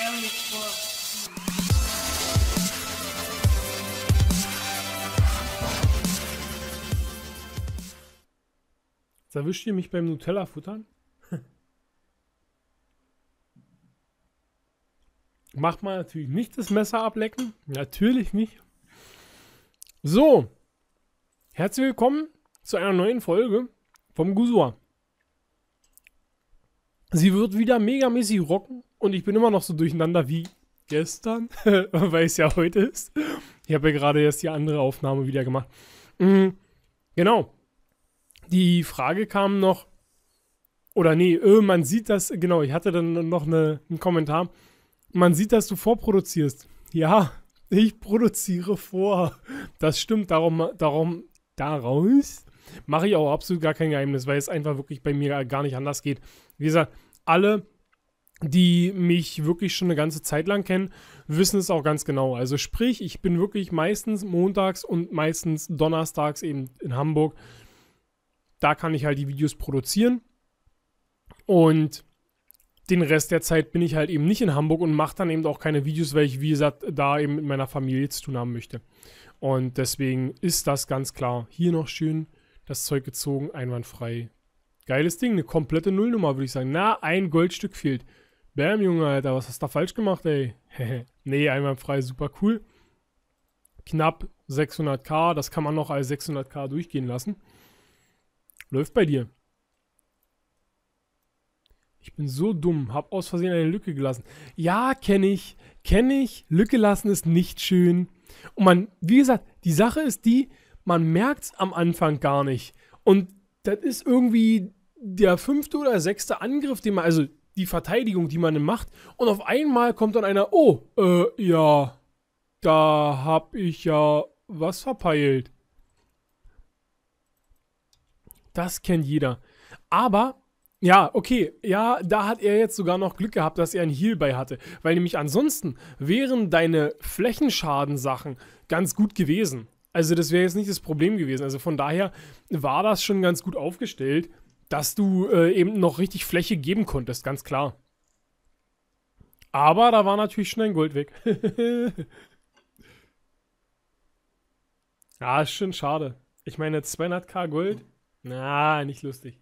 Jetzt erwischt ihr mich beim Nutella-Futtern? Macht man natürlich nicht das Messer ablecken. Natürlich nicht. So. Herzlich willkommen zu einer neuen Folge vom Gusua. Sie wird wieder megamäßig rocken und ich bin immer noch so durcheinander wie gestern, weil es ja heute ist. Ich habe ja gerade erst die andere Aufnahme wieder gemacht. Genau. Die Frage kam noch, oder nee, man sieht das, genau, ich hatte dann noch einen Kommentar. Man sieht, dass du vorproduzierst. Ja, ich produziere vor. Das stimmt, daraus mache ich auch absolut gar kein Geheimnis, weil es einfach wirklich bei mir gar nicht anders geht. Wie gesagt, alle, die mich wirklich schon eine ganze Zeit lang kennen, wissen es auch ganz genau. Also sprich, ich bin wirklich meistens montags und meistens donnerstags eben in Hamburg. Da kann ich halt die Videos produzieren. Und den Rest der Zeit bin ich halt eben nicht in Hamburg und mache dann eben auch keine Videos, weil ich, wie gesagt, da eben mit meiner Familie zu tun haben möchte. Und deswegen ist das ganz klar. Hier noch schön das Zeug gezogen, einwandfrei. Geiles Ding, eine komplette Nullnummer, würde ich sagen. Na, ein Goldstück fehlt. Bam, Junge, Alter, was hast du da falsch gemacht, ey? Nee, einwandfrei, super cool. Knapp 600k, das kann man noch als 600k durchgehen lassen. Läuft bei dir. Ich bin so dumm, hab aus Versehen eine Lücke gelassen. Ja, kenne ich. Lücke lassen ist nicht schön. Und man, wie gesagt, die Sache ist die, man merkt es am Anfang gar nicht. Und das ist irgendwie der 5. oder 6. Angriff, den man, also die Verteidigung, die man macht. Und auf einmal kommt dann einer, oh, ja, da hab ich ja was verpeilt. Das kennt jeder. Aber ja, okay, ja, da hat er jetzt sogar noch Glück gehabt, dass er einen Heal bei hatte. Weil nämlich ansonsten wären deine Flächenschadensachen ganz gut gewesen. Also das wäre jetzt nicht das Problem gewesen. Also von daher war das schon ganz gut aufgestellt, dass du eben noch richtig Fläche geben konntest, ganz klar. Aber da war natürlich schon ein Gold weg. Ja, ist schon schade. Ich meine, 200k Gold? Na, nicht lustig.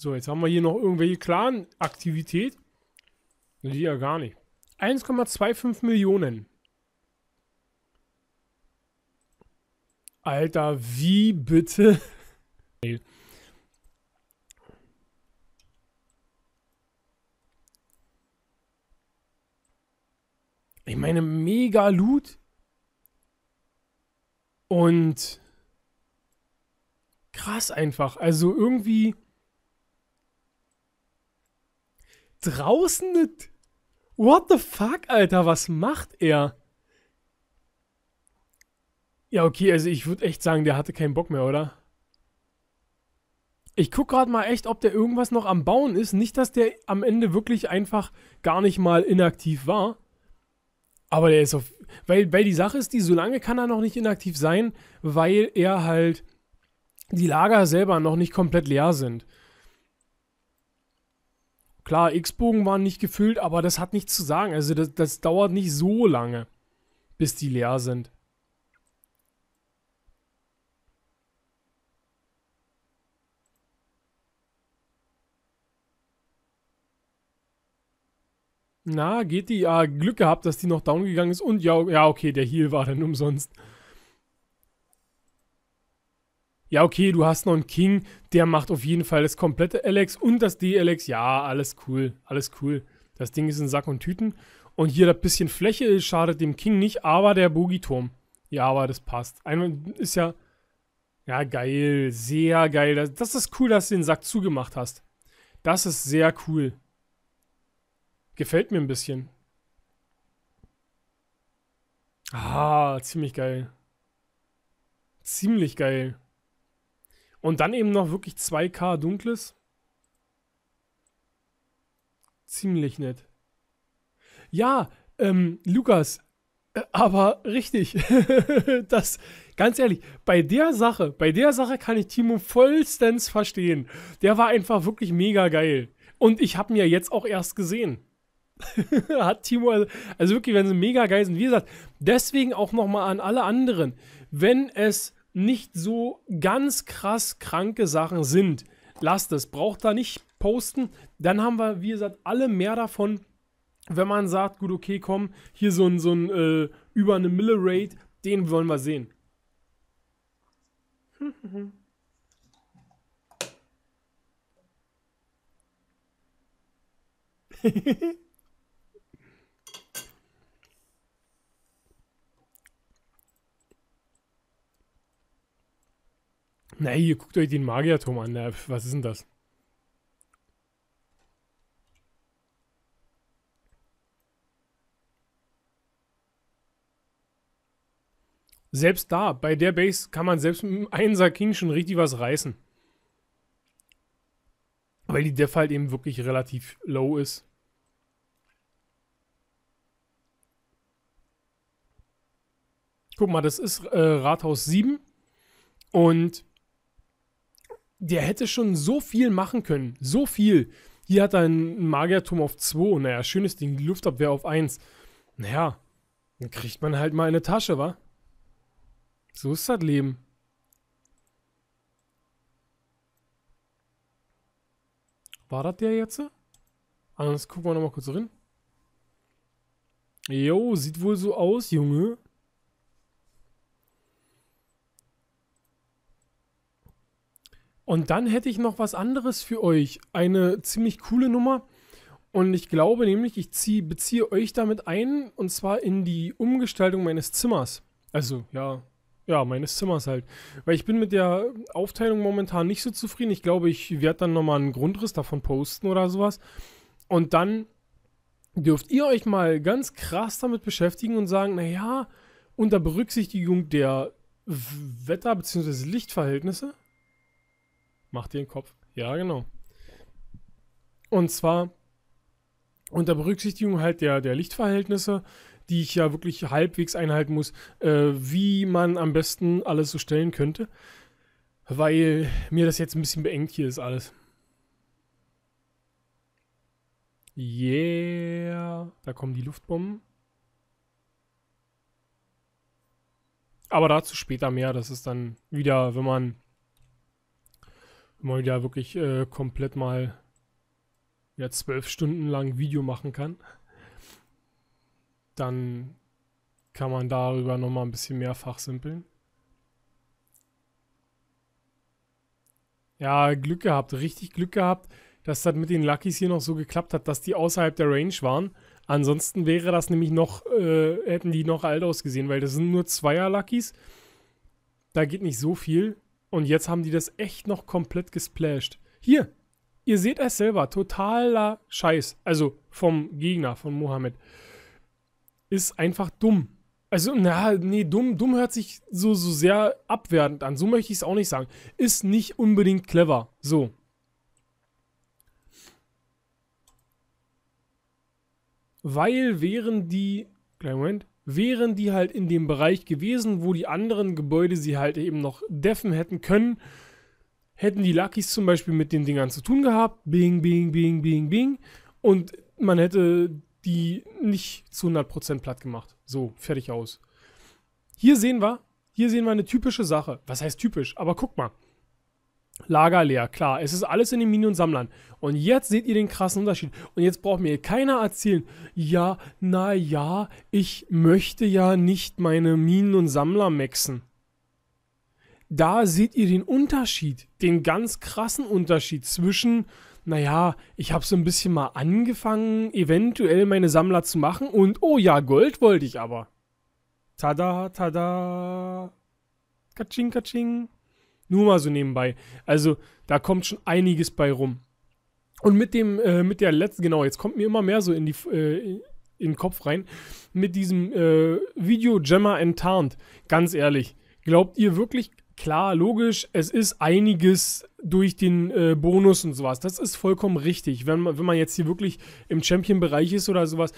So, jetzt haben wir hier noch irgendwelche Clan-Aktivität. Die ja gar nicht. 1,25 Millionen. Alter, wie bitte? Ich meine, mega Loot. Und krass einfach. Also irgendwie draußen nicht. What the fuck, Alter? Was macht er? Ja, okay, also ich würde echt sagen, der hatte keinen Bock mehr, oder? Ich gucke gerade mal echt, ob der irgendwas noch am Bauen ist. Nicht, dass der am Ende wirklich einfach gar nicht mal inaktiv war. Aber der ist auf... Weil die Sache ist die, so lange kann er noch nicht inaktiv sein, weil er halt die Lager selber noch nicht komplett leer sind. Klar, X-Bogen waren nicht gefüllt, aber das hat nichts zu sagen. Also das dauert nicht so lange, bis die leer sind. Na, geht die? Ja, Glück gehabt, dass die noch down gegangen ist. Und ja, okay, der Heal war dann umsonst. Ja, okay, du hast noch einen King, der macht auf jeden Fall das komplette LX und das DLX. Ja, alles cool, alles cool. Das Ding ist in Sack und Tüten. Und hier das bisschen Fläche schadet dem King nicht, aber der Bogiturm. Ja, aber das passt. Einmal ist ja... Ja, geil, sehr geil. Das ist cool, dass du den Sack zugemacht hast. Das ist sehr cool. Gefällt mir ein bisschen. Ah, ziemlich geil. Ziemlich geil. Und dann eben noch wirklich 2k Dunkles. Ziemlich nett. Ja, Lukas, aber richtig. Das Ganz ehrlich, bei der Sache kann ich Timo vollstens verstehen. Der war einfach wirklich mega geil. Und ich habe ihn ja jetzt auch erst gesehen. Hat Timo, also wirklich, wenn sie mega geil sind. Wie gesagt, deswegen auch nochmal an alle anderen. Wenn es nicht so ganz krass kranke Sachen sind, lasst es. Braucht da nicht posten. Dann haben wir, wie gesagt, alle mehr davon, wenn man sagt, gut, okay, komm, hier so ein über eine Mille Raid, den wollen wir sehen. Na, hier, guckt euch den Magierturm an. Na, was ist denn das? Selbst da, bei der Base, kann man selbst mit einem 1er King schon richtig was reißen. Weil die Def halt eben wirklich relativ low ist. Guck mal, das ist Rathaus 7. Und der hätte schon so viel machen können. So viel. Hier hat er einen Magierturm auf 2. Naja, schönes Ding. Die Luftabwehr auf 1. Naja, dann kriegt man halt mal eine Tasche, wa? So ist das Leben. War das der jetzt? Anders gucken wir nochmal kurz rein. Jo, sieht wohl so aus, Junge. Und dann hätte ich noch was anderes für euch. Eine ziemlich coole Nummer. Und ich glaube nämlich, ich beziehe euch damit ein. Und zwar in die Umgestaltung meines Zimmers. Also, ja, meines Zimmers halt. Weil ich bin mit der Aufteilung momentan nicht so zufrieden. Ich glaube, ich werde dann nochmal einen Grundriss davon posten oder sowas. Und dann dürft ihr euch mal ganz krass damit beschäftigen und sagen, naja, unter Berücksichtigung der Wetter- bzw. Lichtverhältnisse... Macht ihr den Kopf. Ja, genau. Und zwar unter Berücksichtigung halt der Lichtverhältnisse, die ich ja wirklich halbwegs einhalten muss, wie man am besten alles so stellen könnte. Weil mir das jetzt ein bisschen beengt hier ist alles. Yeah. Da kommen die Luftbomben. Aber dazu später mehr. Das ist dann wieder, wenn man ja wirklich komplett mal ja 12 Stunden lang Video machen kann, dann kann man darüber nochmal ein bisschen mehr fachsimpeln. Ja, Glück gehabt, richtig Glück gehabt, dass das mit den Luckys hier noch so geklappt hat, dass die außerhalb der Range waren. Ansonsten wäre das nämlich noch, hätten die noch alt ausgesehen, weil das sind nur 2er Luckys. Da geht nicht so viel. Und jetzt haben die das echt noch komplett gesplasht. Hier, ihr seht es selber, totaler Scheiß. Also vom Gegner, von Mohammed. Ist einfach dumm. Also, na, nee, dumm hört sich so sehr abwertend an. So möchte ich es auch nicht sagen. Ist nicht unbedingt clever. So. Weil wären die... Kleinen Moment. Wären die halt in dem Bereich gewesen, wo die anderen Gebäude sie halt eben noch deffen hätten können, hätten die Luckys zum Beispiel mit den Dingern zu tun gehabt, bing, bing, bing, bing, bing, und man hätte die nicht zu 100% platt gemacht. So, fertig aus. Hier sehen wir eine typische Sache. Was heißt typisch? Aber guck mal. Lager leer, klar, es ist alles in den Minen und Sammlern. Und jetzt seht ihr den krassen Unterschied. Und jetzt braucht mir keiner erzählen, ja, naja, ich möchte ja nicht meine Minen und Sammler maxen. Da seht ihr den Unterschied, den ganz krassen Unterschied zwischen, naja, ich habe so ein bisschen mal angefangen, eventuell meine Sammler zu machen und, oh ja, Gold wollte ich aber. Tada, tada. Katsching, katsching. Nur mal so nebenbei. Also, da kommt schon einiges bei rum. Und mit der letzten, genau, jetzt kommt mir immer mehr so in den Kopf rein, mit diesem Video Gemma Enttarnt. Ganz ehrlich, glaubt ihr wirklich, klar, logisch, es ist einiges durch den Bonus und sowas. Das ist vollkommen richtig. Wenn man jetzt hier wirklich im Champion-Bereich ist oder sowas,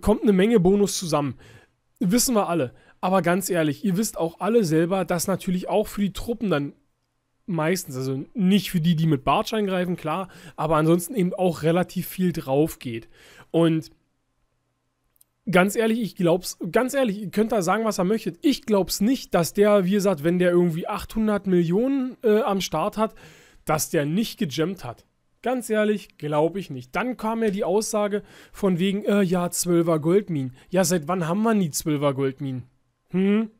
kommt eine Menge Bonus zusammen. Wissen wir alle. Aber ganz ehrlich, ihr wisst auch alle selber, dass natürlich auch für die Truppen dann meistens, also nicht für die, die mit Bartsch eingreifen, klar, aber ansonsten eben auch relativ viel drauf geht. Und ganz ehrlich, ich glaub's, ganz ehrlich, ihr könnt da sagen, was ihr möchtet. Ich glaub's nicht, dass der, wie gesagt, wenn der irgendwie 800 Millionen am Start hat, dass der nicht gejammt hat. Ganz ehrlich, glaube ich nicht. Dann kam ja die Aussage von wegen, ja, 12er Goldminen. Ja, seit wann haben wir nie 12er Goldminen? Hm?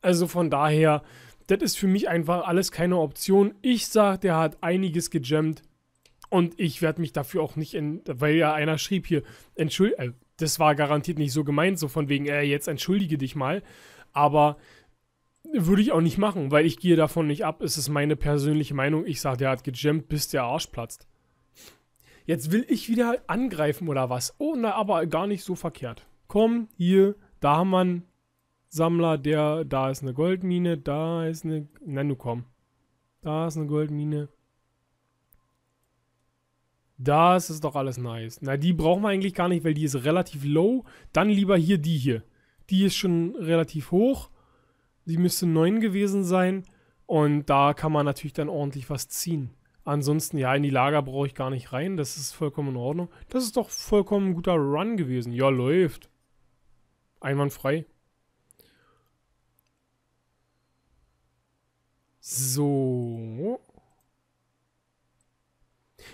Also von daher, das ist für mich einfach alles keine Option. Ich sag, der hat einiges gejammt und ich werde mich dafür auch nicht, weil ja einer schrieb hier, das war garantiert nicht so gemeint, so von wegen, jetzt entschuldige dich mal, aber würde ich auch nicht machen, weil ich gehe davon nicht ab, es ist meine persönliche Meinung, ich sage, der hat gejammt, bis der Arsch platzt. Jetzt will ich wieder angreifen oder was? Oh, na, aber gar nicht so verkehrt. Komm, hier, da haben wir einen Sammler, da ist eine Goldmine, da ist eine, na nun komm, da ist eine Goldmine. Das ist doch alles nice. Na, die brauchen wir eigentlich gar nicht, weil die ist relativ low. Dann lieber hier die hier. Die ist schon relativ hoch. Die müsste 9 gewesen sein. Und da kann man natürlich dann ordentlich was ziehen. Ansonsten, ja, in die Lager brauche ich gar nicht rein. Das ist vollkommen in Ordnung. Das ist doch vollkommen ein guter Run gewesen. Ja, läuft. Einwandfrei. So.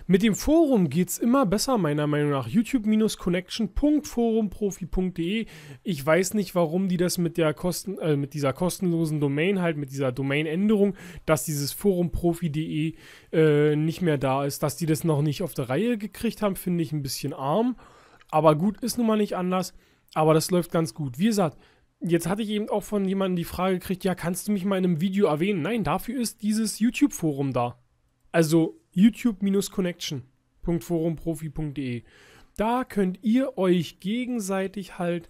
Mit dem Forum geht es immer besser, meiner Meinung nach. youtube-connection.forumprofi.de. Ich weiß nicht, warum die das mit der mit dieser kostenlosen Domain, halt mit dieser Domainänderung, dass dieses forumprofi.de nicht mehr da ist, dass die das noch nicht auf der Reihe gekriegt haben, finde ich ein bisschen arm. Aber gut, ist nun mal nicht anders. Aber das läuft ganz gut. Wie gesagt, jetzt hatte ich eben auch von jemandem die Frage gekriegt, ja, kannst du mich mal in einem Video erwähnen? Nein, dafür ist dieses YouTube-Forum da. Also youtube-connection.forumprofi.de. Da könnt ihr euch gegenseitig halt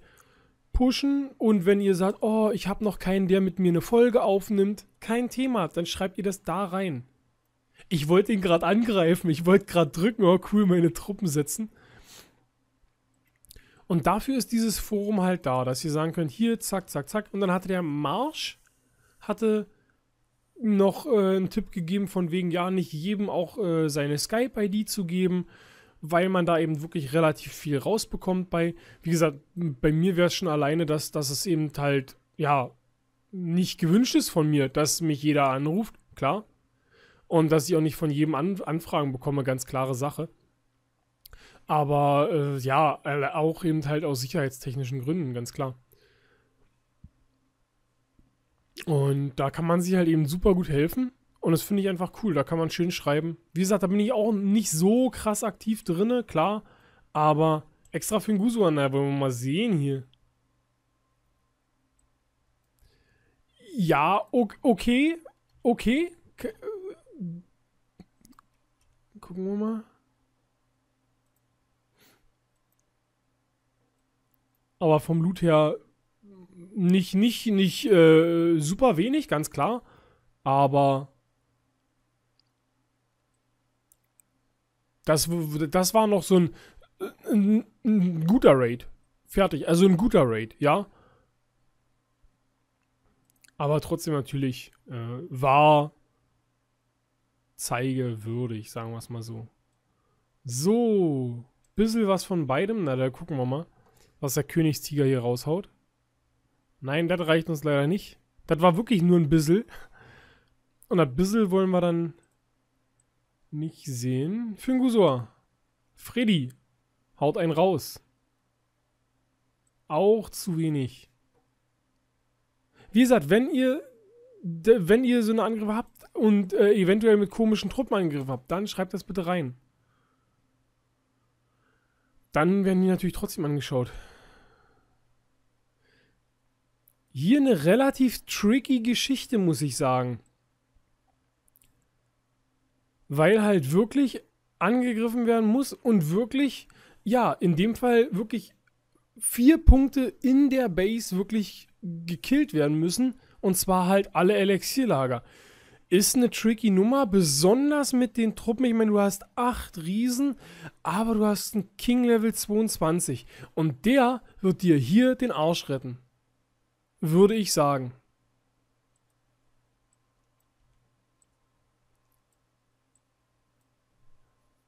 pushen und wenn ihr sagt, oh, ich habe noch keinen, der mit mir eine Folge aufnimmt, kein Thema, dann schreibt ihr das da rein. Ich wollte ihn gerade angreifen, ich wollte gerade drücken, oh cool, meine Truppen setzen. Und dafür ist dieses Forum halt da, dass ihr sagen könnt, hier, zack, zack, zack. Und dann hatte der Marsch, noch einen Tipp gegeben von wegen, ja, nicht jedem auch seine Skype-ID zu geben, weil man da eben wirklich relativ viel rausbekommt bei, wie gesagt, bei mir wäre es schon alleine, dass es eben halt, ja, nicht gewünscht ist von mir, dass mich jeder anruft, klar, und dass ich auch nicht von jedem Anfragen bekomme, ganz klare Sache, aber ja, auch eben halt aus sicherheitstechnischen Gründen, ganz klar. Und da kann man sich halt eben super gut helfen. Und das finde ich einfach cool. Da kann man schön schreiben. Wie gesagt, da bin ich auch nicht so krass aktiv drin, klar. Aber extra für den Gusua, na, wollen wir mal sehen hier. Ja, okay. Okay. Gucken wir mal. Aber vom Loot her nicht super wenig, ganz klar, aber das war noch so ein guter Raid. Fertig, also ein guter Raid, ja. Aber trotzdem natürlich war zeigewürdig, sagen wir es mal so. So, bisschen was von beidem. Na, da gucken wir mal, was der Königstiger hier raushaut. Nein, das reicht uns leider nicht. Das war wirklich nur ein bisschen. Und ein bisschen wollen wir dann nicht sehen. Für den Gusua. Freddy. Haut einen raus. Auch zu wenig. Wie gesagt, wenn ihr so eine Angriffe habt und eventuell mit komischen Truppenangriffen habt, dann schreibt das bitte rein. Dann werden die natürlich trotzdem angeschaut. Hier eine relativ tricky Geschichte, muss ich sagen. Weil halt wirklich angegriffen werden muss und wirklich, ja, in dem Fall wirklich 4 Punkte in der Base wirklich gekillt werden müssen. Und zwar halt alle Elixierlager. Ist eine tricky Nummer, besonders mit den Truppen. Ich meine, du hast 8 Riesen, aber du hast einen King Level 22. Und der wird dir hier den Arsch retten. würde ich sagen.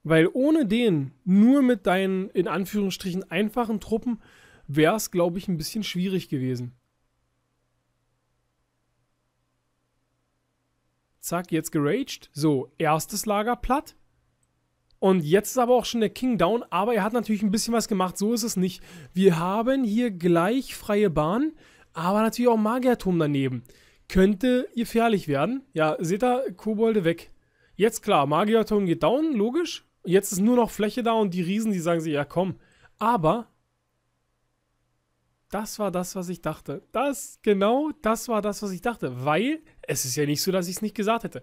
Weil ohne den, nur mit deinen, in Anführungsstrichen, einfachen Truppen, wäre es, glaube ich, ein bisschen schwierig gewesen. Zack, jetzt geraged. So, erstes Lager platt. Und jetzt ist aber auch schon der King down, aber er hat natürlich ein bisschen was gemacht, so ist es nicht. Wir haben hier gleich freie Bahn, aber natürlich auch Magierturm daneben. Könnte gefährlich werden. Ja, seht ihr, Kobolde weg. Jetzt klar, Magierturm geht down, logisch. Jetzt ist nur noch Fläche da und die Riesen, die sagen sich, ja komm. Aber das war das, was ich dachte. Genau das war das, was ich dachte. Weil, es ist ja nicht so, dass ich es nicht gesagt hätte.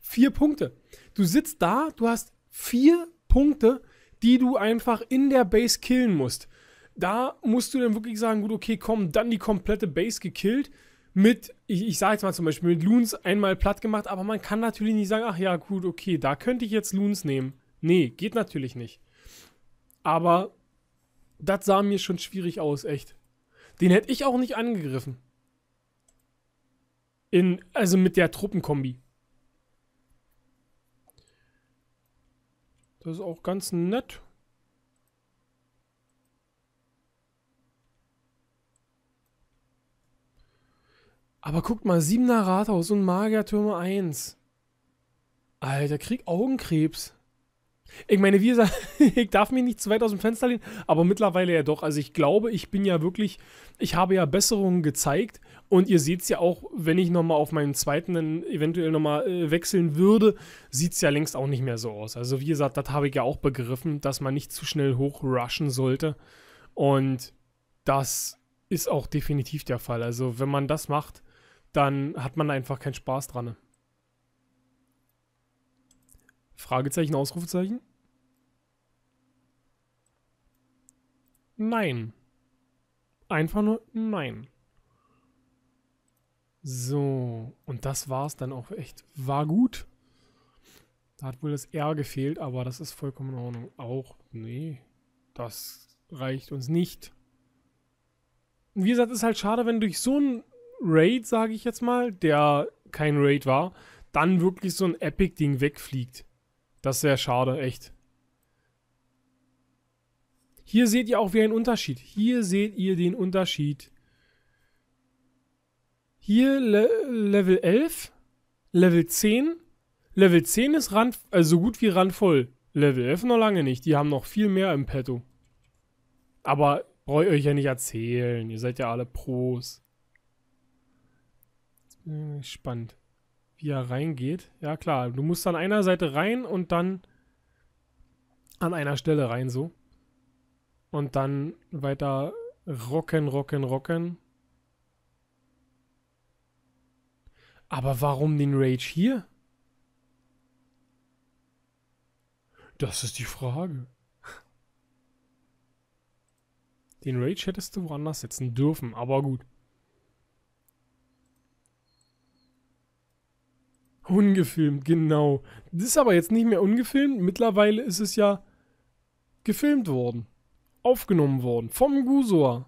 4 Punkte. Du sitzt da, du hast 4 Punkte, die du einfach in der Base killen musst. Da musst du dann wirklich sagen, gut, okay, komm, dann die komplette Base gekillt. Mit, ich sage jetzt mal zum Beispiel, mit Loons einmal platt gemacht, aber man kann natürlich nicht sagen, ach ja, gut, okay, da könnte ich jetzt Loons nehmen. Nee, geht natürlich nicht. Aber das sah mir schon schwierig aus, echt. Den hätte ich auch nicht angegriffen. Also mit der Truppenkombi. Das ist auch ganz nett. Aber guckt mal, 7er Rathaus und Magiertürme 1. Alter, krieg Augenkrebs. Ich meine, wie gesagt, ich darf mich nicht zu weit aus dem Fenster lehnen, aber mittlerweile ja doch. Also ich glaube, ich bin ja wirklich, ich habe ja Besserungen gezeigt. Und ihr seht es ja auch, wenn ich nochmal auf meinen zweiten dann eventuell nochmal wechseln würde, sieht es ja längst auch nicht mehr so aus. Also wie gesagt, das habe ich ja auch begriffen, dass man nicht zu schnell hochrushen sollte. Und das ist auch definitiv der Fall. Also wenn man das macht, dann hat man einfach keinen Spaß dran. Fragezeichen, Ausrufezeichen? Nein. Einfach nur nein. So, und das war's dann auch echt. War gut. Da hat wohl das R gefehlt, aber das ist vollkommen in Ordnung. Auch, nee, das reicht uns nicht. Wie gesagt, ist halt schade, wenn durch so einen Raid, sage ich jetzt mal, der kein Raid war, dann wirklich so ein Epic-Ding wegfliegt. Das wäre schade, echt. Hier seht ihr auch wieder einen Unterschied. Hier seht ihr den Unterschied. Hier Level 11, Level 10. Level 10 ist so gut wie randvoll. Level 11 noch lange nicht. Die haben noch viel mehr im Petto. Aber brauche ich euch ja nicht erzählen. Ihr seid ja alle Pros. Spannend, wie er reingeht. Ja klar, du musst an einer Seite rein und dann an einer Stelle rein so. Und dann weiter rocken, rocken, rocken. Aber warum den Rage hier? Das ist die Frage. Den Rage hättest du woanders setzen dürfen, aber gut. Ungefilmt, genau. Das ist aber jetzt nicht mehr ungefilmt. Mittlerweile ist es ja gefilmt worden. Aufgenommen worden. Vom Gusow.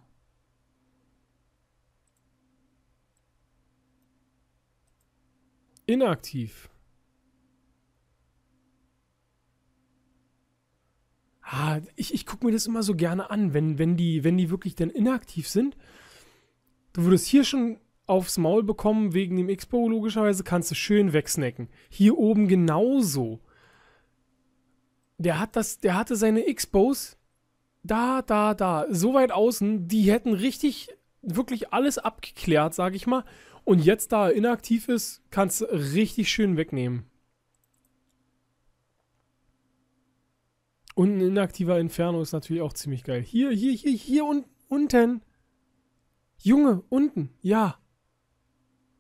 Inaktiv. Ah, ich gucke mir das immer so gerne an, wenn die wirklich dann inaktiv sind. Du würdest hier schon aufs Maul bekommen, wegen dem Expo logischerweise, kannst du schön wegsnacken. Hier oben genauso. Der hatte seine Expos da. So weit außen, die hätten richtig, wirklich alles abgeklärt, sage ich mal. Und jetzt, da er inaktiv ist, kannst du richtig schön wegnehmen. Und ein inaktiver Inferno ist natürlich auch ziemlich geil. Hier und unten. Junge, unten. Ja.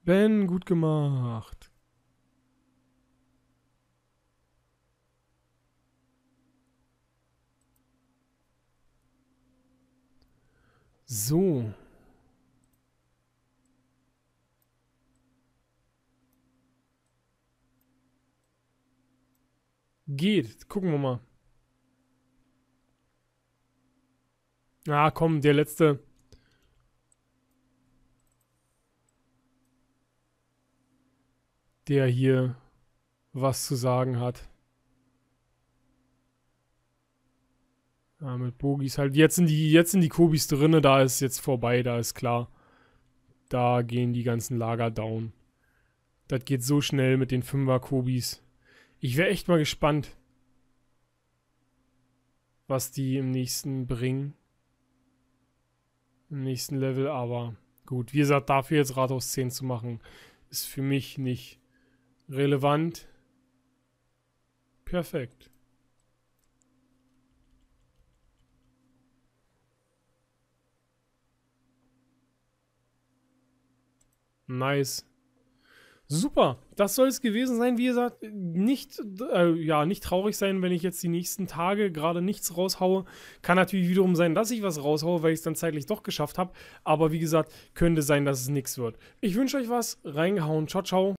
Ben, gut gemacht. So. Geht. Gucken wir mal. Ah, komm, der letzte. der hier was zu sagen hat. Ja, mit Bogies halt. Jetzt sind die Kobis drinne, da ist jetzt vorbei, da ist klar. Da gehen die ganzen Lager down. Das geht so schnell mit den 5er Kobis. Ich wäre echt mal gespannt, was die im nächsten bringen. Im nächsten Level, aber gut. Wie gesagt, dafür jetzt Rathaus 10 zu machen, ist für mich nicht relevant. Perfekt. Nice. Super, das soll es gewesen sein. Wie gesagt, nicht traurig sein, wenn ich jetzt die nächsten Tage gerade nichts raushaue. Kann natürlich wiederum sein, dass ich was raushaue, weil ich es dann zeitlich doch geschafft habe. Aber wie gesagt, könnte sein, dass es nichts wird. Ich wünsche euch was. Reingehauen. Ciao, ciao.